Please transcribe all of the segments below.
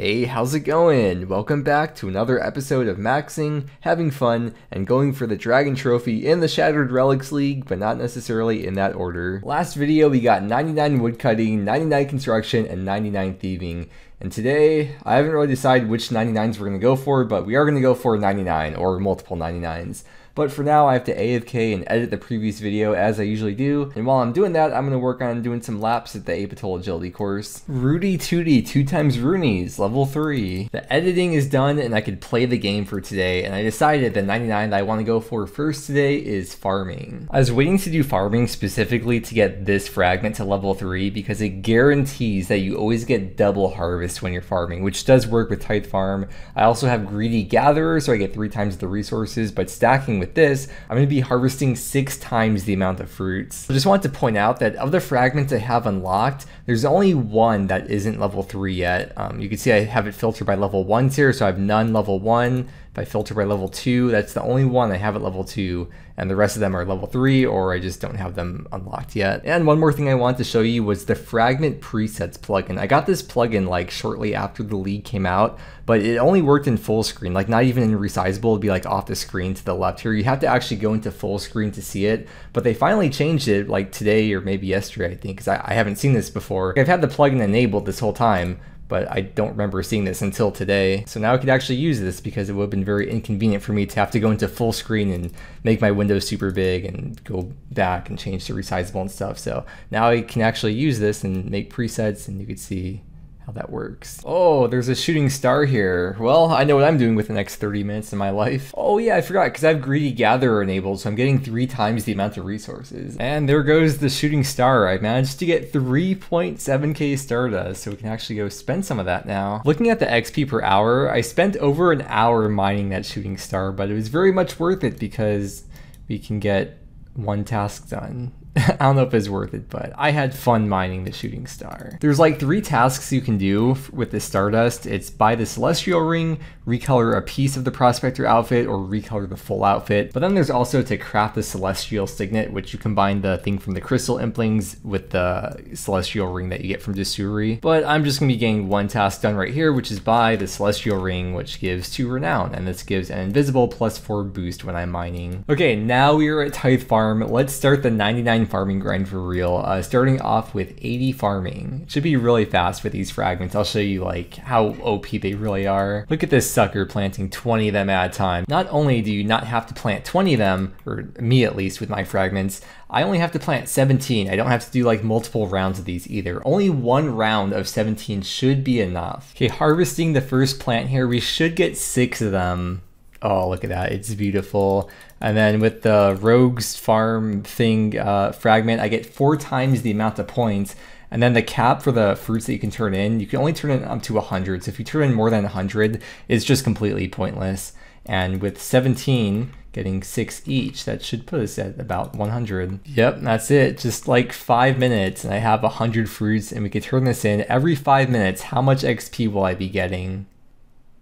Hey, how's it going? Welcome back to another episode of maxing, having fun, and going for the Dragon Trophy in the Shattered Relics League, but not necessarily in that order. Last video we got 99 woodcutting, 99 construction, and 99 thieving. And today, I haven't really decided which 99s we're going to go for, but we are going to go for 99, or multiple 99s. But for now, I have to AFK and edit the previous video as I usually do, and while I'm doing that, I'm going to work on doing some laps at the Apatoll Agility Course. Rudy Tooty, 2x Roonies, level 3. The editing is done, and I could play the game for today, and I decided the 99 that I want to go for first today is farming. I was waiting to do farming specifically to get this fragment to level 3, because it guarantees that you always get double harvest when you're farming, which does work with Tithe Farm. I also have Greedy Gatherer, so I get 3x the resources, but stacking with this, I'm going to be harvesting 6x the amount of fruits. I just wanted to point out that of the fragments I have unlocked, there's only one that isn't level 3 yet. You can see I have it filtered by level 1s here, so I have none level 1. If I filter by level 2, that's the only one I have at level 2, and the rest of them are level 3, or I just don't have them unlocked yet. And one more thing I wanted to show you was the Fragment Presets plugin. I got this plugin like shortly after the league came out, but it only worked in full screen, like not even in resizable, it'd be like off the screen to the left here. You have to actually go into full screen to see it, but they finally changed it like today or maybe yesterday, I think, because I haven't seen this before. I've had the plugin enabled this whole time, but I don't remember seeing this until today. So now I could actually use this because it would have been very inconvenient for me to have to go into full screen and make my window super big and go back and change to resizable and stuff. So now I can actually use this and make presets, and you can see how that works. Oh, there's a shooting star here. Well, I know what I'm doing with the next 30 minutes in my life. Oh yeah, I forgot, because I have Greedy Gatherer enabled, so I'm getting 3x the amount of resources. And there goes the shooting star. I managed to get 3.7k stardust, so we can actually go spend some of that now. Looking at the XP per hour, I spent over an hour mining that shooting star, but it was very much worth it because we can get one task done. I don't know if it's worth it, but I had fun mining the shooting star. There's like 3 tasks you can do with the stardust. It's buy the Celestial Ring, recolor a piece of the Prospector outfit, or recolor the full outfit. But then there's also to craft the Celestial Signet, which you combine the thing from the Crystal Implings with the Celestial Ring that you get from Desuri. But I'm just going to be getting one task done right here, which is buy the Celestial Ring, which gives 2 renown, and this gives an invisible +4 boost when I'm mining. Okay, now we are at Tithe Farm. Let's start the 99 farming grind for real, starting off with 80 farming. It should be really fast with these fragments. I'll show you like how OP they really are. Look at this sucker planting 20 of them at a time. Not only do you not have to plant 20 of them, or me at least with my fragments, I only have to plant 17. I don't have to do like multiple rounds of these either. Only one round of 17 should be enough. Okay, harvesting the first plant here, we should get 6 of them. Oh, look at that, it's beautiful. And then with the Rogue's Farm thing fragment, I get 4x the amount of points. And then the cap for the fruits that you can turn in, you can only turn in up to 100. So if you turn in more than 100, it's just completely pointless. And with 17, getting 6 each, that should put us at about 100. Yep, that's it. Just like 5 minutes and I have 100 fruits, and we can turn this in every 5 minutes. How much XP will I be getting?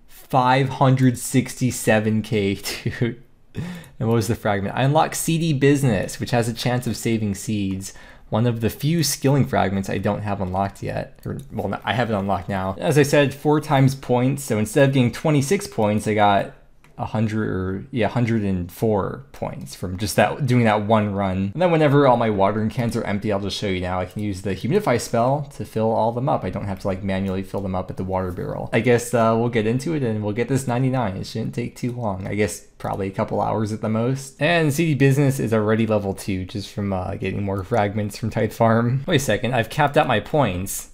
567k, dude. And what was the fragment? I unlocked Seedy Business, which has a chance of saving seeds. One of the few skilling fragments I don't have unlocked yet. Or, well, I have it unlocked now. As I said, 4x points. So instead of getting 26 points, I got 104 points from just that, doing that one run. And then whenever all my watering cans are empty, I'll just show you now, I can use the humidify spell to fill all them up. I don't have to like manually fill them up at the water barrel. I guess we'll get into it and we'll get this 99. It shouldn't take too long. I guess probably a couple hours at the most. And CD Business is already level 2 just from getting more fragments from Tithe Farm. Wait a second, I've capped out my points.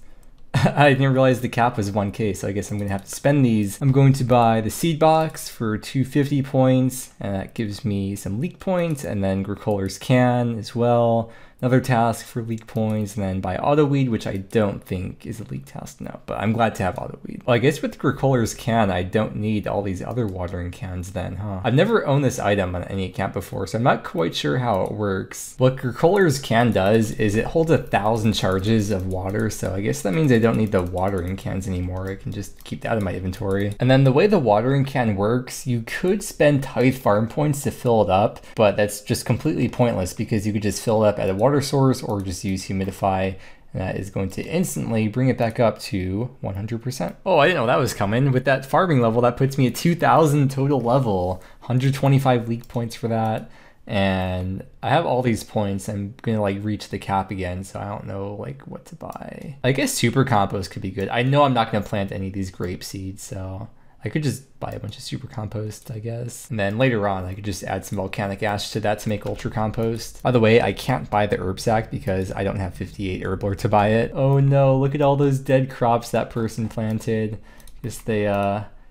I didn't realize the cap was 1k, so I guess I'm going to have to spend these. I'm going to buy the seed box for 250 points, and that gives me some leak points, and then Gricoller's can as well. Another task for leak points, and then buy AutoWeed, which I don't think is a leak task now, but I'm glad to have AutoWeed. Well, I guess with Gricoller's can, I don't need all these other watering cans then, huh? I've never owned this item on any account before, so I'm not quite sure how it works. What Gricoller's can does is it holds 1,000 charges of water, so I guess that means I don't need the watering cans anymore. I can just keep that in my inventory. And then the way the watering can works, you could spend Tithe Farm points to fill it up, but that's just completely pointless because you could just fill it up at a water source or just use humidify. That is going to instantly bring it back up to 100%. Oh, I didn't know that was coming. With that farming level, that puts me at 2,000 total level. 125 league points for that. And I have all these points. I'm going to like reach the cap again, so I don't know like what to buy. I guess super compost could be good. I know I'm not going to plant any of these grape seeds, so I could just buy a bunch of super compost, I guess. And then later on, I could just add some volcanic ash to that to make ultra compost. By the way, I can't buy the herb sack because I don't have 58 herbler to buy it. Oh no, look at all those dead crops that person planted. Just they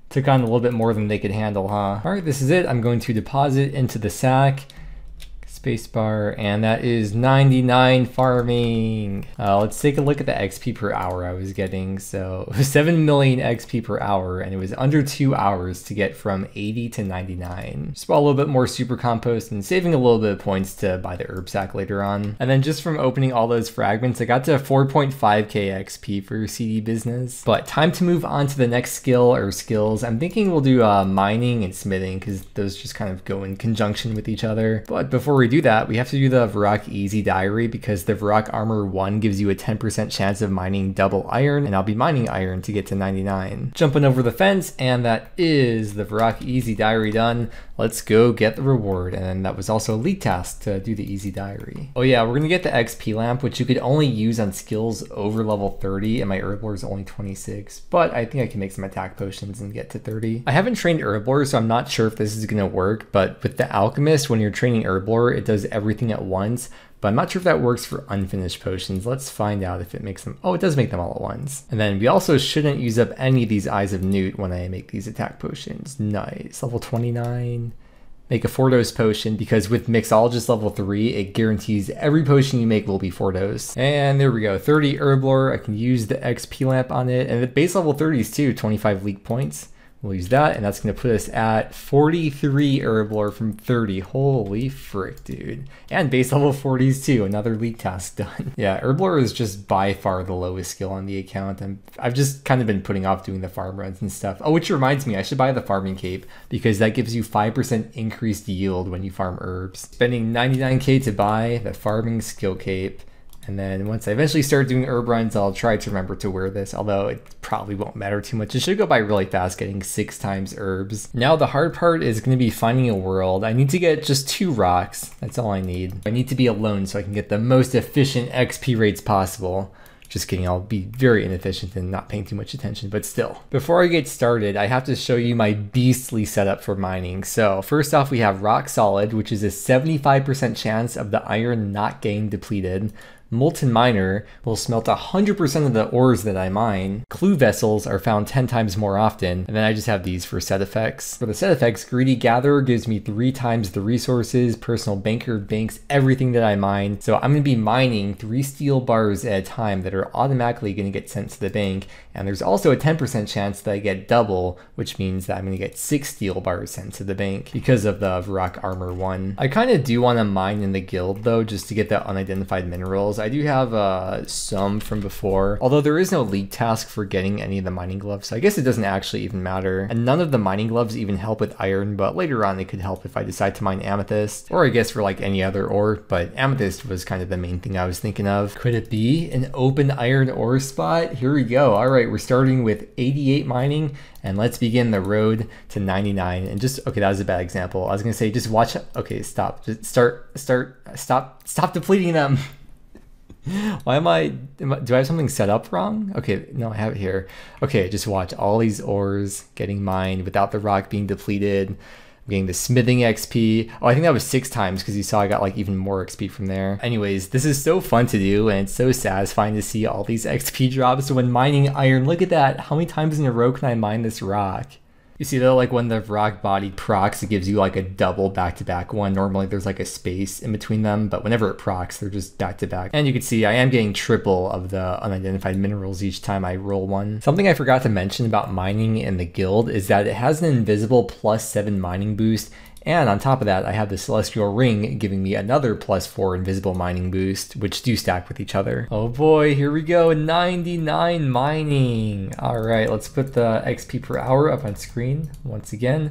took on a little bit more than they could handle, huh? All right, this is it. I'm going to deposit into the sack, spacebar, and that is 99 farming. Let's take a look at the XP per hour I was getting. So 7 million XP per hour, and it was under 2 hours to get from 80 to 99. Just bought a little bit more super compost and saving a little bit of points to buy the herb sack later on. And then just from opening all those fragments, I got to 4.5k XP for Seedy Business. But time to move on to the next skill or skills. I'm thinking we'll do mining and smithing because those just kind of go in conjunction with each other. But before we do that, we have to do the Varrock Easy Diary because the Varrock Armor 1 gives you a 10% chance of mining double iron, and I'll be mining iron to get to 99. Jumping over the fence, and that is the Varrock Easy Diary done. Let's go get the reward, and that was also a league task to do the Easy Diary. Oh yeah, we're gonna get the XP lamp, which you could only use on skills over level 30, and my herblore is only 26, but I think I can make some attack potions and get to 30. I haven't trained herblore, so I'm not sure if this is gonna work, but with the Alchemist, when you're training herblore, it does everything at once, but I'm not sure if that works for unfinished potions. Let's find out if it makes them. Oh, it does make them all at once. And then we also shouldn't use up any of these Eyes of Newt when I make these attack potions. Nice, level 29. Make a 4-dose potion because with Mixologist level 3, it guarantees every potion you make will be 4-dose. And there we go, 30 herblore. I can use the XP lamp on it. And the base level 30 is too, 25 league points. We'll use that, and that's gonna put us at 43 herblore from 30. Holy frick, dude. And base level 40s too, another league task done. Yeah, herblore is just by far the lowest skill on the account, and I've just kind of been putting off doing the farm runs and stuff. Oh, which reminds me, I should buy the farming cape because that gives you 5% increased yield when you farm herbs. Spending 99k to buy the farming skill cape. And then once I eventually start doing herb runs, I'll try to remember to wear this, although it probably won't matter too much. It should go by really fast, getting 6 times herbs. Now the hard part is going to be finding a world. I need to get just 2 rocks. That's all I need. I need to be alone so I can get the most efficient XP rates possible. Just kidding, I'll be very inefficient and not paying too much attention, but still. Before I get started, I have to show you my beastly setup for mining. So first off, we have Rock Solid, which is a 75% chance of the iron not getting depleted. Molten Miner will smelt 100% of the ores that I mine. Clue Vessels are found 10 times more often. And then I just have these for set effects. For the set effects, Greedy Gatherer gives me 3 times the resources. Personal Banker banks everything that I mine. So I'm gonna be mining 3 steel bars at a time that are automatically gonna get sent to the bank. And there's also a 10% chance that I get double, which means that I'm gonna get 6 steel bars sent to the bank because of the Varrock Armor 1. I kind of do wanna mine in the guild though, just to get the unidentified minerals. I do have some from before, although there is no league task for getting any of the mining gloves, so I guess it doesn't actually even matter. And none of the mining gloves even help with iron, but later on it could help if I decide to mine amethyst, or I guess for like any other ore, but amethyst was kind of the main thing I was thinking of. Could it be an open iron ore spot? Here we go. All right, we're starting with 88 mining, and let's begin the road to 99. And just, okay, that was a bad example. I was gonna say, just watch, okay, stop, just stop depleting them. Why do I have something set up wrong? Okay, no, I have it here. Okay, just watch all these ores getting mined without the rock being depleted. I'm getting the smithing XP. Oh, I think that was 6 times because you saw I got like even more XP from there. Anyways, this is so fun to do and it's so satisfying to see all these XP drops when mining iron. Look at that. How many times in a row can I mine this rock? You see though, like when the rock body procs, it gives you like a double back-to-back one. Normally there's like a space in between them, but whenever it procs, they're just back-to-back. And you can see I am getting triple of the unidentified minerals each time I roll one. Something I forgot to mention about mining in the guild is that it has an invisible +7 mining boost. And on top of that, I have the Celestial Ring giving me another +4 invisible mining boost, which do stack with each other. Oh boy, here we go, 99 mining. All right, let's put the XP per hour up on screen once again.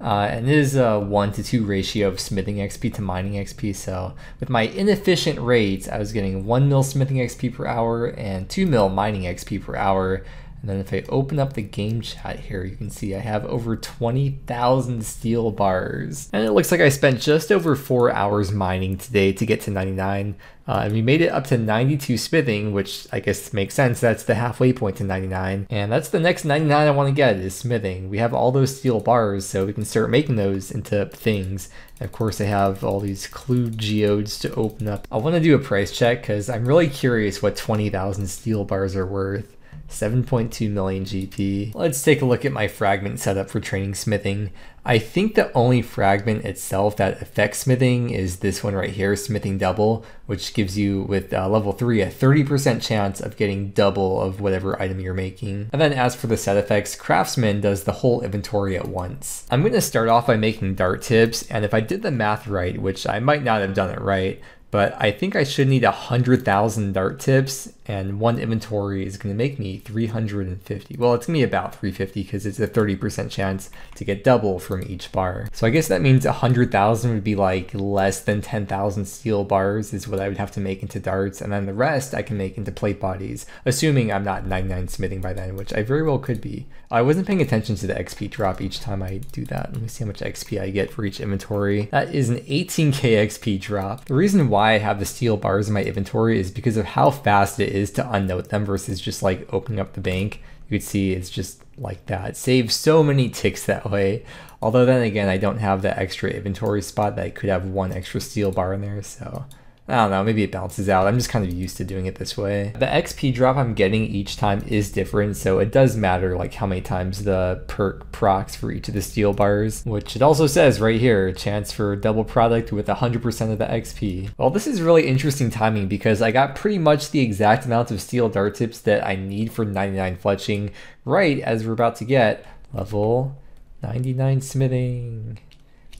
And it is a 1-to-2 ratio of smithing XP to mining XP, so with my inefficient raids, I was getting 1 mil smithing XP per hour and 2 mil mining XP per hour. And then if I open up the game chat here, you can see I have over 20,000 steel bars. And it looks like I spent just over 4 hours mining today to get to 99. And we made it up to 92 smithing, which I guess makes sense. That's the halfway point to 99. And that's the next 99 I want to get is smithing. We have all those steel bars, so we can start making those into things. And of course, I have all these clue geodes to open up. I want to do a price check because I'm really curious what 20,000 steel bars are worth. 7.2 million GP. Let's take a look at my fragment setup for training smithing. I think the only fragment itself that affects smithing is this one right here, Smithing Double, which gives you with level 3 a 30% chance of getting double of whatever item you're making. And then as for the set effects, Craftsman does the whole inventory at once. I'm going to start off by making dart tips, and if I did the math right, which I might not have done it right, but I think I should need 100,000 dart tips, and one inventory is going to make me 350. Well, it's going to be about 350 because it's a 30% chance to get double from each bar. So I guess that means 100,000 would be like less than 10,000 steel bars is what I would have to make into darts, and then the rest I can make into plate bodies, assuming I'm not 99 smithing by then, which I very well could be. I wasn't paying attention to the XP drop each time I do that. Let me see how much XP I get for each inventory. That is an 18k XP drop. The reason why I have the steel bars in my inventory is because of how fast it is to unnote them versus just like opening up the bank. You could see it's just like that. It saves so many ticks that way. Although then again, I don't have the extra inventory spot that I could have one extra steel bar in there, so I don't know, maybe it balances out. I'm just kind of used to doing it this way. The XP drop I'm getting each time is different, so it does matter like how many times the perk procs for each of the steel bars, which it also says right here, chance for double product with 100% of the XP. Well, this is really interesting timing because I got pretty much the exact amount of steel dart tips that I need for 99 fletching right as we're about to get level 99 smithing.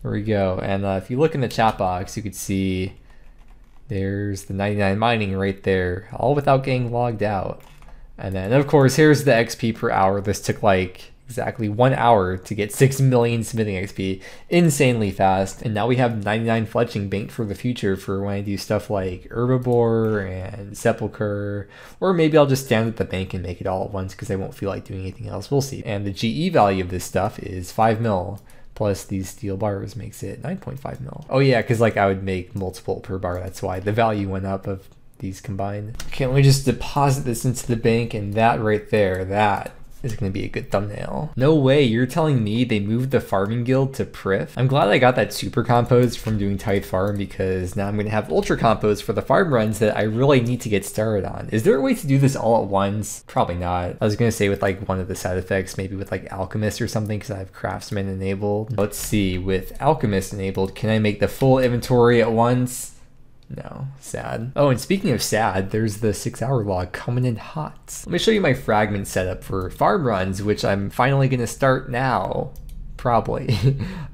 There we go. And if you look in the chat box, you could see there's the 99 mining right there, all without getting logged out. And then of course, here's the XP per hour. This took like exactly 1 hour to get 6 million smithing XP, insanely fast. And now we have 99 fletching banked for the future for when I do stuff like Herbivore and Sepulchre, or maybe I'll just stand at the bank and make it all at once because I won't feel like doing anything else, we'll see. And the GE value of this stuff is 5 mil. Plus these steel bars makes it 9.5 mil. Oh yeah, because like I would make multiple per bar, that's why the value went up of these combined. Okay, let me just deposit this into the bank, and that right there, that is gonna be a good thumbnail. No way, you're telling me they moved the farming guild to Prif? I'm glad I got that super compost from doing Tithe Farm because now I'm gonna have ultra compost for the farm runs that I really need to get started on. Is there a way to do this all at once? Probably not. I was gonna say with like one of the side effects, maybe with like Alchemist or something because I have Craftsman enabled. Let's see, with Alchemist enabled, can I make the full inventory at once? No, sad. Oh, and speaking of sad, there's the 6-hour log coming in hot. Let me show you my fragment setup for farm runs, which I'm finally gonna start now, probably.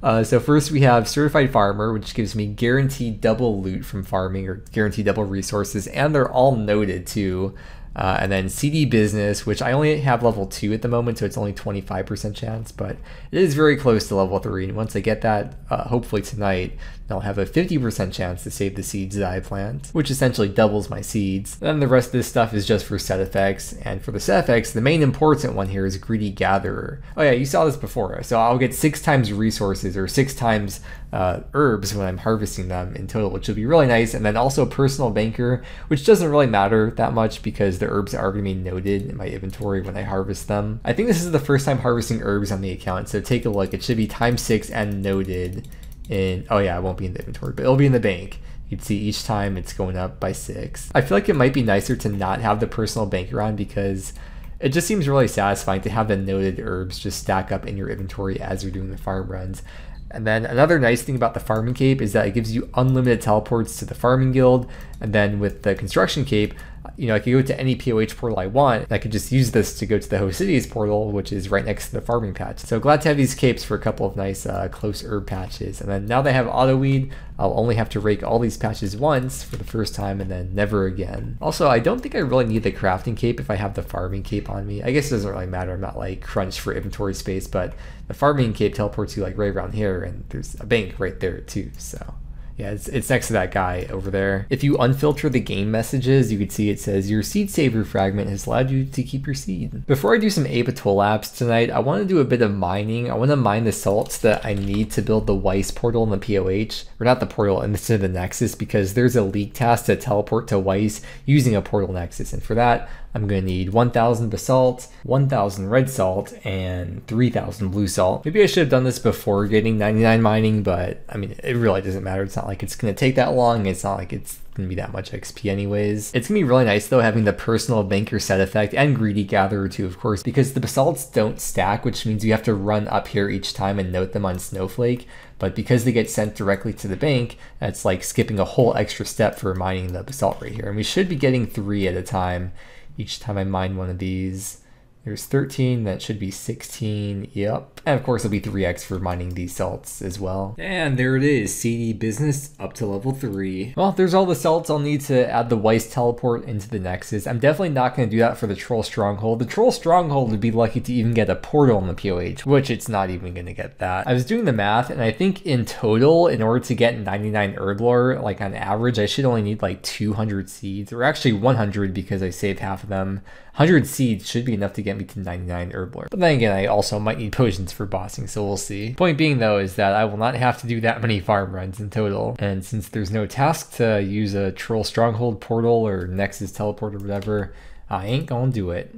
So first we have Certified Farmer, which gives me guaranteed double loot from farming or guaranteed double resources, and they're all noted too. And then Seedy Business, which I only have level 2 at the moment, so it's only 25% chance, but it is very close to level 3. And once I get that, hopefully tonight, I'll have a 50% chance to save the seeds that I plant, which essentially doubles my seeds. And then the rest of this stuff is just for set effects. And for the set effects, the main important one here is Greedy Gatherer. Oh yeah, you saw this before. So I'll get 6 times resources or 6 times herbs when I'm harvesting them in total, which will be really nice. And then also Personal Banker, which doesn't really matter that much because the herbs are going to be noted in my inventory when I harvest them. I think this is the first time harvesting herbs on the account, so take a look. It should be times 6 and noted in, oh yeah, it won't be in the inventory, but it'll be in the bank. You'd see each time it's going up by 6. I feel like it might be nicer to not have the Personal Banker on because it just seems really satisfying to have the noted herbs just stack up in your inventory as you're doing the farm runs. And then another nice thing about the farming cape is that it gives you unlimited teleports to the farming guild. And then with the construction cape, you know, I could go to any POH portal I want, and I could just use this to go to the Hosidius portal, which is right next to the farming patch. So glad to have these capes for a couple of nice close herb patches. And then now that I have AutoWeed, I'll only have to rake all these patches once for the first time and then never again. Also, I don't think I really need the crafting cape if I have the farming cape on me. I guess it doesn't really matter, I'm not like crunched for inventory space, but the farming cape teleports you like right around here, and there's a bank right there too, so. Yeah, it's next to that guy over there. If you unfilter the game messages, you can see it says your seed saver fragment has allowed you to keep your seed. Before I do some Apatoll apps tonight, I want to do a bit of mining. I want to mine the salts that I need to build the Weiss portal and the POH, or not the portal, and instead of the Nexus, because there's a league task to teleport to Weiss using a Portal Nexus, and for that, I'm gonna need 1,000 basalt, 1,000 red salt, and 3,000 blue salt. Maybe I should have done this before getting 99 mining, but I mean, it really doesn't matter. It's not like it's gonna take that long. It's not like it's gonna be that much XP anyways. It's gonna be really nice though having the Personal Banker set effect and Greedy Gatherer too, of course, because the basalts don't stack, which means you have to run up here each time and note them on Snowflake, but because they get sent directly to the bank, that's like skipping a whole extra step for mining the basalt right here. And we should be getting 3 at a time each time I mine one of these. There's 13, that should be 16, yep. And of course it'll be 3x for mining these salts as well. And there it is, Seedy Business up to level 3. Well, there's all the salts I'll need to add the Weiss teleport into the Nexus. I'm definitely not gonna do that for the Troll Stronghold. The Troll Stronghold would be lucky to even get a portal in the POH, which it's not even gonna get that. I was doing the math, and I think in total, in order to get 99 herb lore, like on average, I should only need like 200 seeds, or actually 100 because I saved half of them. 100 seeds should be enough to get me to 99 herblore. But then again, I also might need potions for bossing, so we'll see. Point being though is that I will not have to do that many farm runs in total. And since there's no task to use a Troll Stronghold portal or Nexus teleport or whatever, I ain't gonna do it.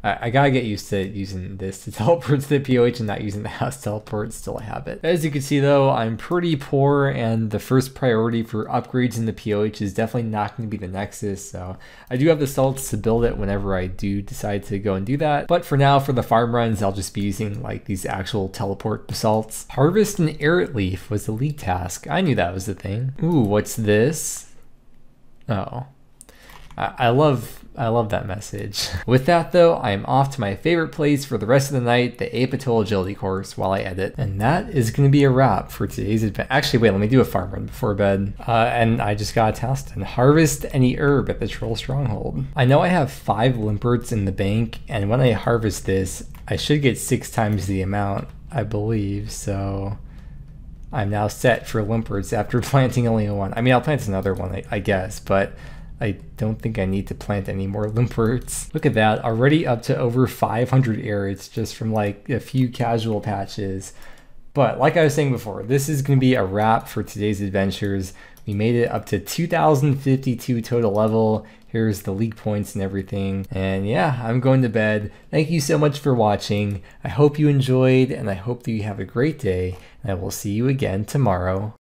I gotta get used to using this to teleport to the POH and not using the house teleport, still a habit. As you can see though, I'm pretty poor, and the first priority for upgrades in the POH is definitely not going to be the Nexus, so I do have the salts to build it whenever I do decide to go and do that. But for now, for the farm runs, I'll just be using like these actual teleport basalts. Harvest an errant leaf was the league task. I knew that was the thing. Ooh, what's this? Oh. I love that message. With that though, I am off to my favorite place for the rest of the night, the Apatoll Agility Course, while I edit. And that is gonna be a wrap for today's adventure. Actually, wait, let me do a farm run before bed. And I just got a task and harvest any herb at the Troll Stronghold. I know I have 5 limperts in the bank, and when I harvest this, I should get 6 times the amount, I believe, so. I'm now set for limperts after planting only one. I mean, I'll plant another one, I guess, but I don't think I need to plant any more limperts. Look at that, already up to over 500 errants just from like a few casual patches. But like I was saying before, this is gonna be a wrap for today's adventures. We made it up to 2,052 total level. Here's the league points and everything. And yeah, I'm going to bed. Thank you so much for watching. I hope you enjoyed, and I hope that you have a great day, and I will see you again tomorrow.